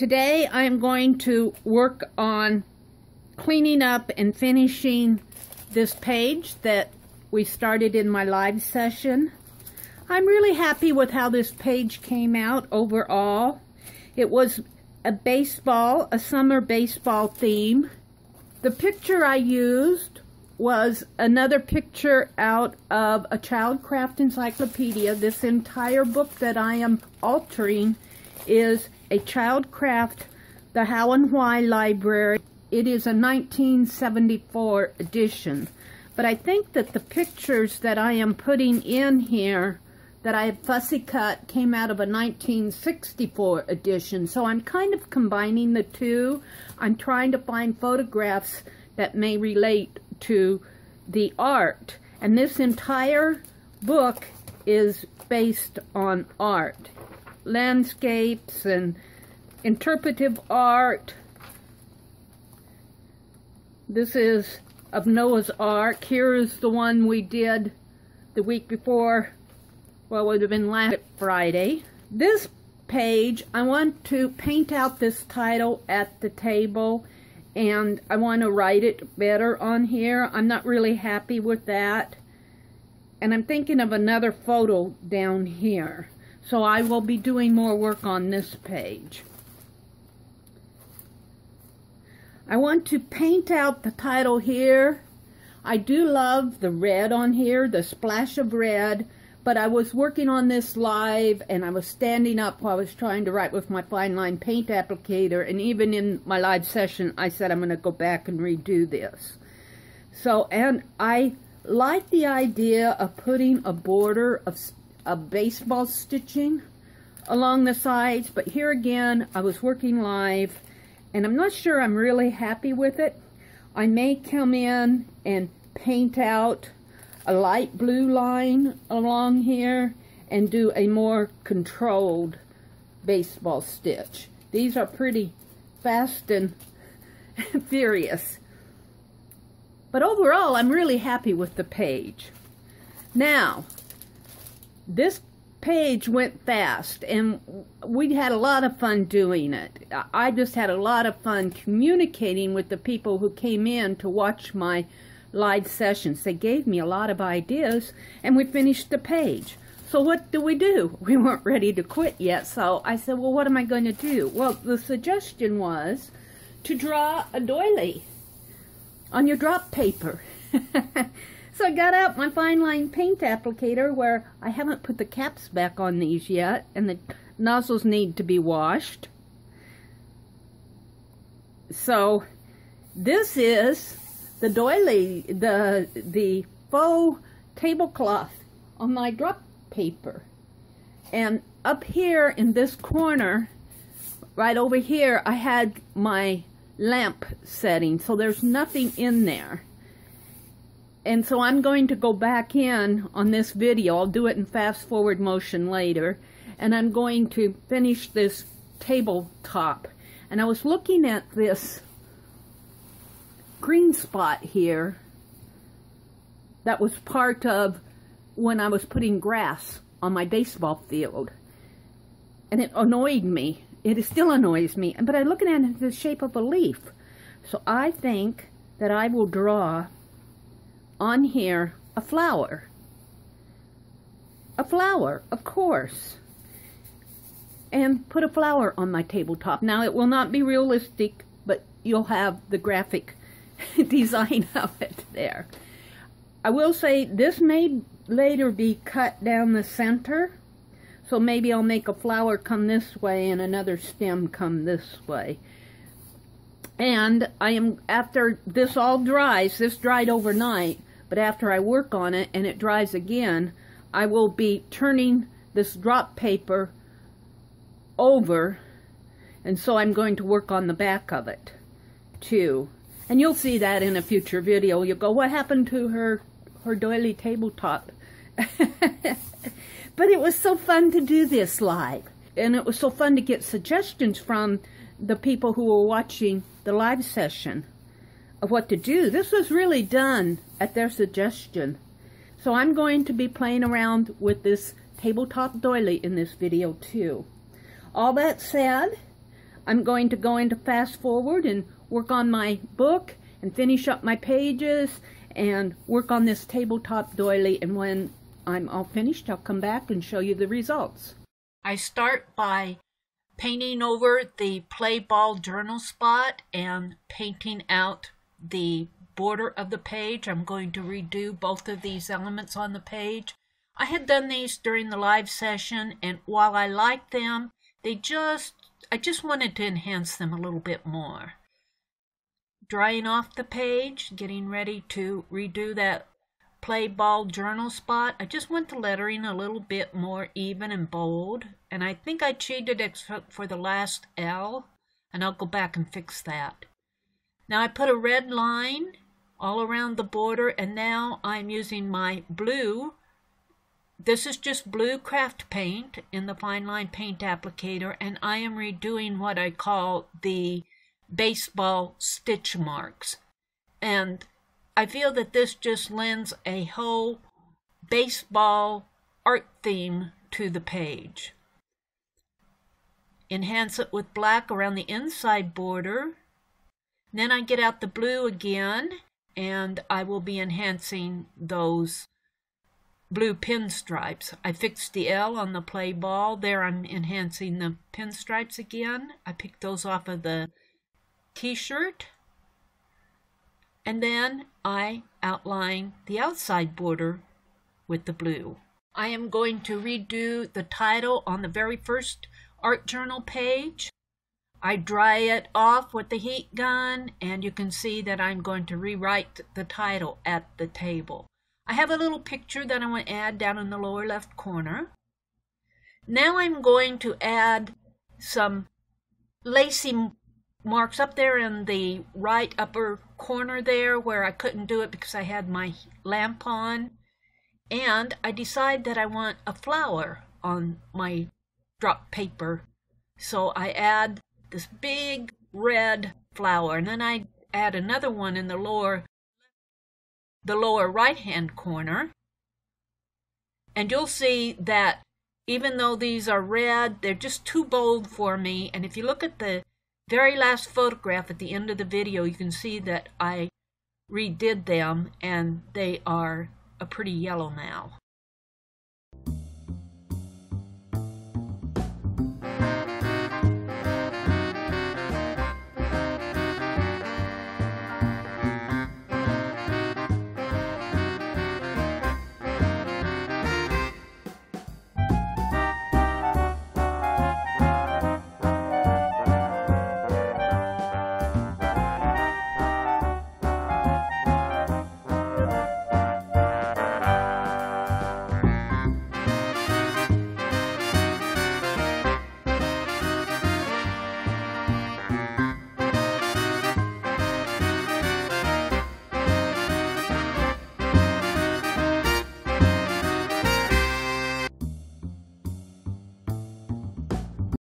Today I'm going to work on cleaning up and finishing this page that we started in my live session. I'm really happy with how this page came out overall. It was a summer baseball theme. The picture I used was another picture out of a Childcraft encyclopedia. This entire book that I am altering is a Childcraft, the How and Why Library. It is a 1974 edition. But I think that the pictures that I am putting in here that I have fussy cut came out of a 1964 edition. So I'm kind of combining the two. I'm trying to find photographs that may relate to the art. And this entire book is based on art. Landscapes and interpretive art. This is of Noah's Ark. Here is the one we did the week before. Well, it would have been last Friday. This page, I want to paint out this title at the table, and I want to write it better on here. I'm not really happy with that. And I'm thinking of another photo down here. So I will be doing more work on this page. I want to paint out the title here. I do love the red on here, the splash of red, but I was working on this live and I was standing up while I was trying to write with my FineLine Paint Applicator, and even in my live session I said I'm going to go back and redo this. So, and I like the idea of putting a border of baseball stitching along the sides, but here again I was working live and I'm not sure I'm really happy with it. I may come in and paint out a light blue line along here and do a more controlled baseball stitch. These are pretty fast and furious. But overall, I'm really happy with the page. Now, this page went fast and we had a lot of fun doing it. I just had a lot of fun communicating with the people who came in to watch my live sessions. They gave me a lot of ideas and we finished the page. So what do? We weren't ready to quit yet, so I said, well, what am I going to do? Well, the suggestion was to draw a doily on your drop paper. So I got out my FineLine Paint Applicator, where I haven't put the caps back on these yet, and the nozzles need to be washed. So this is the doily, the faux tablecloth on my drop paper. And up here in this corner, right over here, I had my lamp setting, so there's nothing in there. And so I'm going to go back in on this video. I'll do it in fast forward motion later. And I'm going to finish this tabletop. And I was looking at this green spot here that was part of when I was putting grass on my baseball field. And it annoyed me. It still annoys me. But I'm looking at it as the shape of a leaf. So I think that I will draw on here a flower. A flower, of course. And put a flower on my tabletop. Now, it will not be realistic, but you'll have the graphic design of it there. I will say this may later be cut down the center, so maybe I'll make a flower come this way and another stem come this way. And I am, after this all dries, this dried overnight, but after I work on it and it dries again, I will be turning this drop paper over, and so I'm going to work on the back of it too. And you'll see that in a future video. You'll go, what happened to her doily tabletop? But it was so fun to do this live, and it was so fun to get suggestions from the people who were watching the live session of what to do. This was really done at their suggestion. So I'm going to be playing around with this tabletop doily in this video too. All that said, I'm going to go into fast forward and work on my book and finish up my pages and work on this tabletop doily, and when I'm all finished I'll come back and show you the results. I start by painting over the play ball journal spot and painting out the border of the page. I'm going to redo both of these elements on the page. I had done these during the live session, and while I liked them, I just wanted to enhance them a little bit more. Drying off the page, getting ready to redo that play ball journal spot. I just want the lettering a little bit more even and bold, and I think I cheated except for the last L, and I'll go back and fix that. Now I put a red line all around the border, and now I'm using my blue. This is just blue craft paint in the FineLine Paint Applicator, and I am redoing what I call the baseball stitch marks, and I feel that this just lends a whole baseball art theme to the page. Enhance it with black around the inside border. Then I get out the blue again, and I will be enhancing those blue pinstripes. I fixed the L on the play ball. There I'm enhancing the pinstripes again. I picked those off of the t-shirt. And then I outline the outside border with the blue. I am going to redo the title on the very first art journal page. I dry it off with the heat gun, and you can see that I'm going to rewrite the title at the table. I have a little picture that I want to add down in the lower left corner. Now I'm going to add some lacy marks up there in the right upper corner there where I couldn't do it because I had my lamp on, and I decide that I want a flower on my drop paper, so I add this big red flower, and then I add another one in the lower right hand corner, and you'll see that even though these are red, they're just too bold for me. And if you look at the very last photograph at the end of the video, you can see that I redid them, and they are a pretty yellow now.